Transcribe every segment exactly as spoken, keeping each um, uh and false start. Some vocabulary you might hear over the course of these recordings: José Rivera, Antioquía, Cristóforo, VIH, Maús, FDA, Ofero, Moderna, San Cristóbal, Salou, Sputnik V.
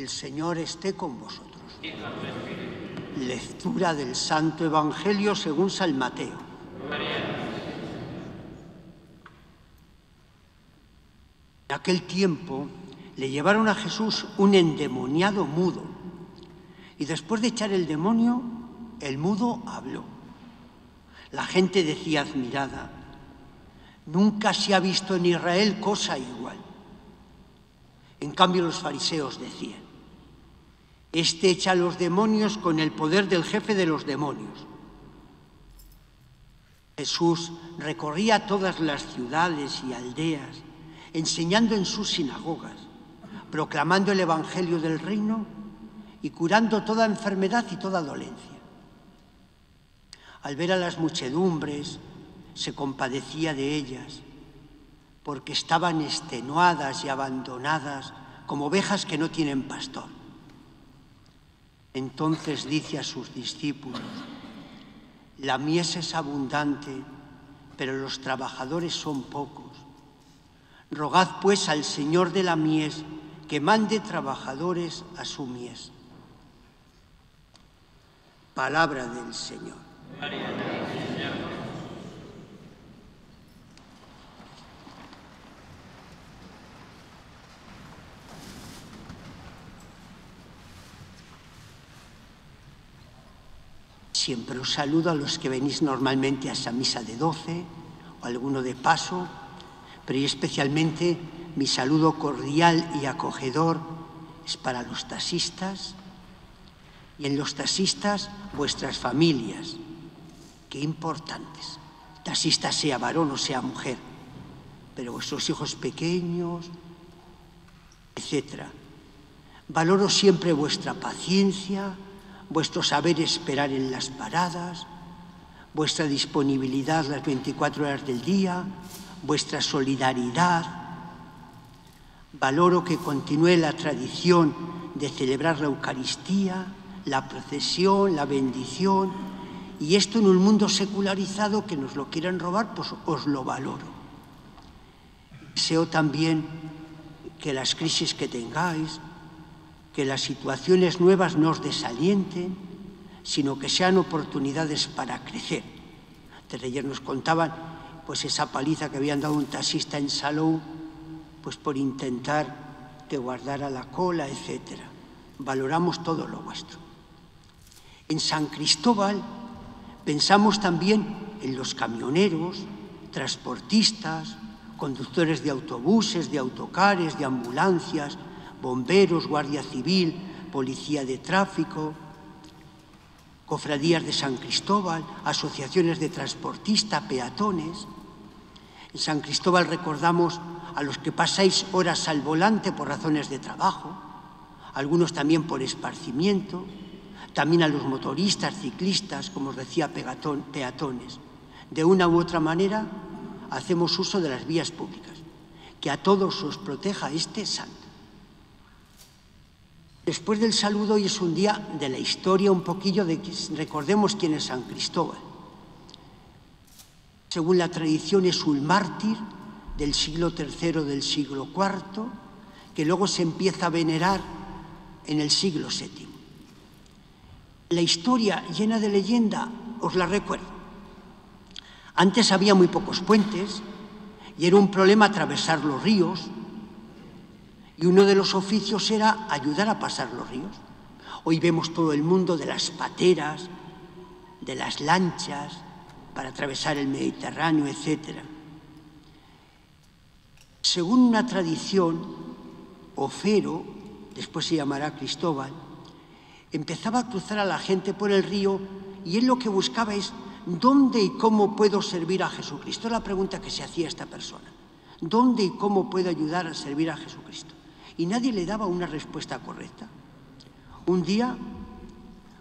El Señor esté con vosotros. Lectura del Santo Evangelio según San Mateo. En aquel tiempo le llevaron a Jesús un endemoniado mudo, y después de echar el demonio, el mudo habló. La gente decía admirada: nunca se ha visto en Israel cosa igual. En cambio los fariseos decían: este echa a los demonios con el poder del jefe de los demonios. Jesús recorría todas las ciudades y aldeas, enseñando en sus sinagogas, proclamando el evangelio del reino y curando toda enfermedad y toda dolencia. Al ver a las muchedumbres, se compadecía de ellas, porque estaban extenuadas y abandonadas como ovejas que no tienen pastor. Entonces dice a sus discípulos: la mies es abundante, pero los trabajadores son pocos. Rogad pues al Señor de la mies que mande trabajadores a su mies. Palabra del Señor. Siempre os saludo a los que venís normalmente a esa misa de doce o alguno de paso, pero especialmente mi saludo cordial y acogedor es para los taxistas y en los taxistas vuestras familias. Qué importantes. Taxista sea varón o sea mujer, pero vuestros hijos pequeños, etcétera. Valoro siempre vuestra paciencia, vuestro saber esperar en las paradas, vuestra disponibilidad las veinticuatro horas del día, vuestra solidaridad. Valoro que continúe la tradición de celebrar la Eucaristía, la procesión, la bendición, y esto en un mundo secularizado que nos lo quieran robar, pues os lo valoro. Deseo también que las crisis que tengáis, que las situaciones nuevas no os desalienten, sino que sean oportunidades para crecer. Desde ayer nos contaban pues esa paliza que habían dado un taxista en Salou, pues por intentar que guardara la cola, etcétera. Valoramos todo lo vuestro. En San Cristóbal pensamos también en los camioneros, transportistas, conductores de autobuses, de autocares, de ambulancias, bomberos, guardia civil, policía de tráfico, cofradías de San Cristóbal, asociaciones de transportistas, peatones. En San Cristóbal recordamos a los que pasáis horas al volante por razones de trabajo, algunos también por esparcimiento, también a los motoristas, ciclistas, como os decía, peatones. De una u otra manera hacemos uso de las vías públicas. Que a todos os proteja este santo. Después del saludo, hoy es un día de la historia, un poquillo de que recordemos quién es San Cristóbal. Según la tradición es un mártir del siglo tercero, del siglo cuarto, que luego se empieza a venerar en el siglo séptimo. La historia llena de leyenda, os la recuerdo. Antes había muy pocos puentes y era un problema atravesar los ríos, y uno de los oficios era ayudar a pasar los ríos. Hoy vemos todo el mundo de las pateras, de las lanchas, para atravesar el Mediterráneo, etcétera. Según una tradición, Ofero, después se llamará Cristóbal, empezaba a cruzar a la gente por el río y él lo que buscaba es ¿dónde y cómo puedo servir a Jesucristo? Es la pregunta que se hacía esta persona. ¿Dónde y cómo puedo ayudar a servir a Jesucristo? Y nadie le daba una respuesta correcta. Un día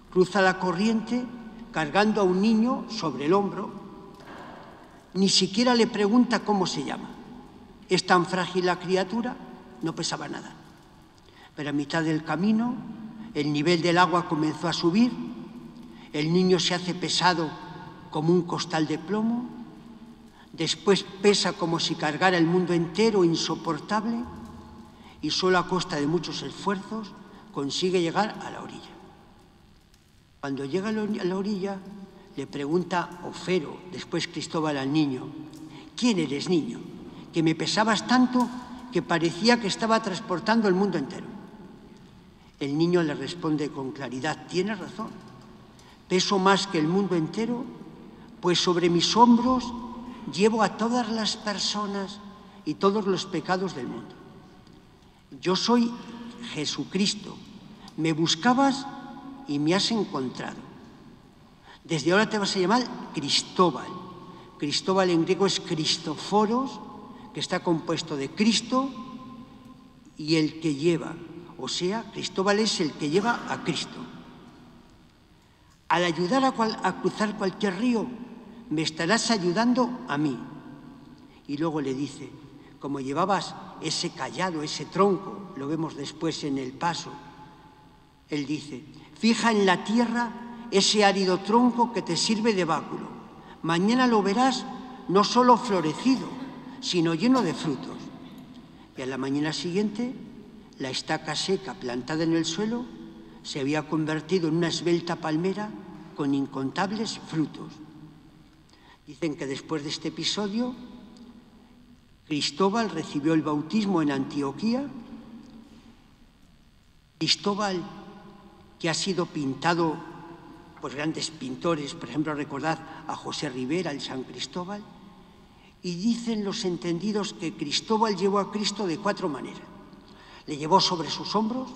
cruza la corriente cargando a un niño sobre el hombro. Ni siquiera le pregunta cómo se llama. Es tan frágil la criatura, no pesaba nada. Pero a mitad del camino, el nivel del agua comenzó a subir. El niño se hace pesado como un costal de plomo. Después pesa como si cargara el mundo entero, insoportable. Y solo a costa de muchos esfuerzos consigue llegar a la orilla. Cuando llega a la orilla, le pregunta Ofero, después Cristóbal, al niño: ¿quién eres, niño? Que me pesabas tanto que parecía que estaba transportando el mundo entero. El niño le responde con claridad: tienes razón, peso más que el mundo entero, pues sobre mis hombros llevo a todas las personas y todos los pecados del mundo. Yo soy Jesucristo, me buscabas y me has encontrado. Desde ahora te vas a llamar Cristóbal. Cristóbal en griego es Cristóforos, que está compuesto de Cristo y el que lleva. O sea, Cristóbal es el que lleva a Cristo. Al ayudar a, cual, a cruzar cualquier río, me estarás ayudando a mí. Y luego le dice, como llevabas ese cayado, ese tronco, lo vemos después en el paso, él dice: fija en la tierra ese árido tronco que te sirve de báculo. Mañana lo verás no solo florecido, sino lleno de frutos. Y a la mañana siguiente, la estaca seca plantada en el suelo se había convertido en una esbelta palmera con incontables frutos. Dicen que después de este episodio, Cristóbal recibió el bautismo en Antioquía. Cristóbal, que ha sido pintado por grandes pintores, por ejemplo, recordad a José Rivera, el San Cristóbal, y dicen los entendidos que Cristóbal llevó a Cristo de cuatro maneras. Le llevó sobre sus hombros,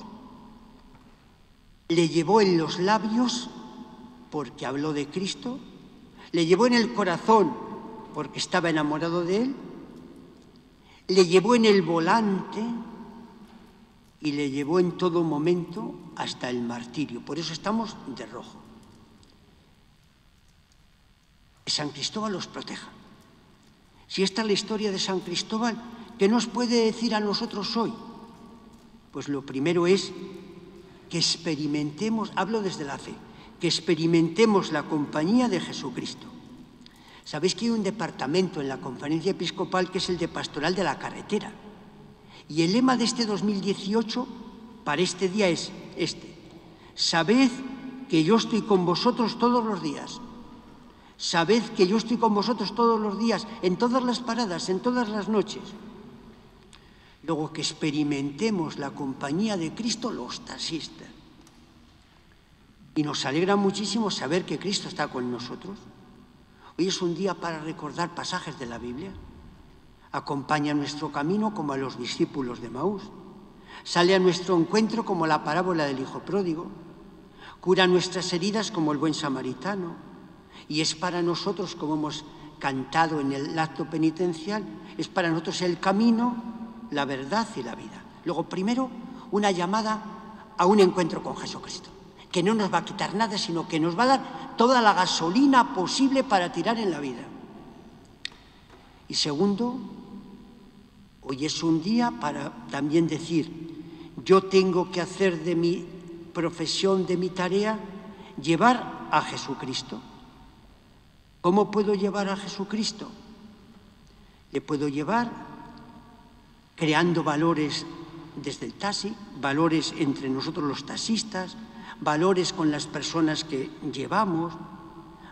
le llevó en los labios, porque habló de Cristo, le llevó en el corazón, porque estaba enamorado de él, le llevó en el volante y le llevó en todo momento hasta el martirio. Por eso estamos de rojo. Que San Cristóbal los proteja. Si esta es la historia de San Cristóbal, ¿qué nos puede decir a nosotros hoy? Pues lo primero es que experimentemos, hablo desde la fe, que experimentemos la compañía de Jesucristo. Sabéis que hay un departamento en la Conferencia Episcopal que es el de Pastoral de la Carretera. Y el lema de este dos mil dieciocho, para este día, es este: sabed que yo estoy con vosotros todos los días. Sabed que yo estoy con vosotros todos los días, en todas las paradas, en todas las noches. Luego, que experimentemos la compañía de Cristo los taxistas. Y nos alegra muchísimo saber que Cristo está con nosotros. Hoy es un día para recordar pasajes de la Biblia. Acompaña nuestro camino como a los discípulos de Maús. Sale a nuestro encuentro como la parábola del hijo pródigo. Cura nuestras heridas como el buen samaritano. Y es para nosotros, como hemos cantado en el acto penitencial, es para nosotros el camino, la verdad y la vida. Luego, primero, una llamada a un encuentro con Jesucristo, que no nos va a quitar nada, sino que nos va a dar toda la gasolina posible para tirar en la vida. Y segundo, hoy es un día para también decir: yo tengo que hacer de mi profesión, de mi tarea, llevar a Jesucristo. ¿Cómo puedo llevar a Jesucristo? Le puedo llevar creando valores desde el taxi, valores entre nosotros los taxistas, valores con las personas que llevamos,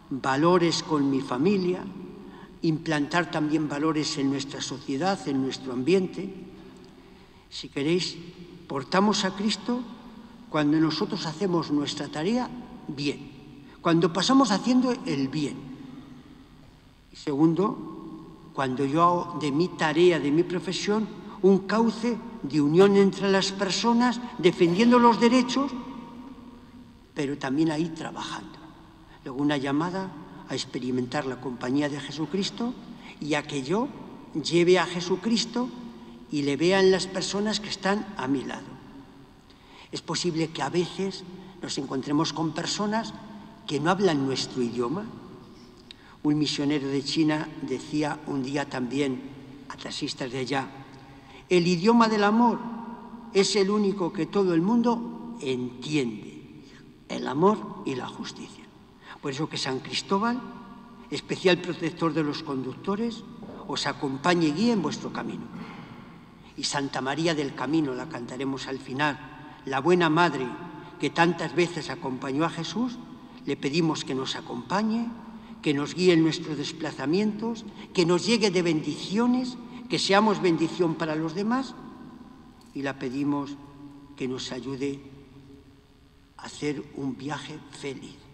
valores con mi familia, implantar también valores en nuestra sociedad, en nuestro ambiente. Si queréis, portamos a Cristo cuando nosotros hacemos nuestra tarea bien, cuando pasamos haciendo el bien. Y segundo, cuando yo hago de mi tarea, de mi profesión, un cauce de unión entre las personas, defendiendo los derechos, pero también ahí trabajando. Luego, una llamada a experimentar la compañía de Jesucristo y a que yo lleve a Jesucristo y le vea en las personas que están a mi lado. Es posible que a veces nos encontremos con personas que no hablan nuestro idioma. Un misionero de China decía un día también a taxistas de allá: el idioma del amor es el único que todo el mundo entiende. El amor y la justicia. Por eso que San Cristóbal, especial protector de los conductores, os acompañe y guíe en vuestro camino. Y Santa María del Camino, la cantaremos al final, la buena madre que tantas veces acompañó a Jesús, le pedimos que nos acompañe, que nos guíe en nuestros desplazamientos, que nos llegue de bendiciones, que seamos bendición para los demás, y la pedimos que nos ayude a hacer un viaje feliz.